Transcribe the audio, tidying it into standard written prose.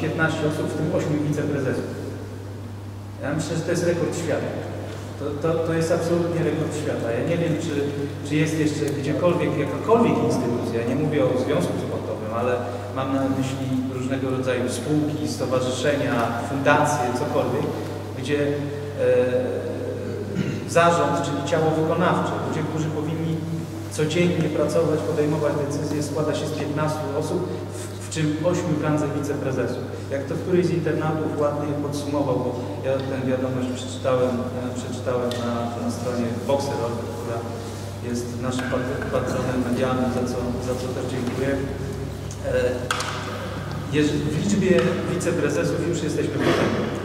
15 osób, w tym 8 wiceprezesów. Ja myślę, że to jest rekord świata. To jest absolutnie rekord świata. Ja nie wiem, czy jest jeszcze gdziekolwiek, jakakolwiek instytucja, nie mówię o związku sportowym, ale mam na myśli różnego rodzaju spółki, stowarzyszenia, fundacje, cokolwiek, gdzie zarząd, czyli ciało wykonawcze, ludzie, którzy powinni codziennie pracować, podejmować decyzje, składa się z 15 osób, w czym 8 w randze wiceprezesów. Jak to któryś z internatów ładnie podsumował, bo ja tę wiadomość przeczytałem na stronie Boxer, która jest naszym patronem medialnym, za co też dziękuję. W liczbie wiceprezesów już jesteśmy potem.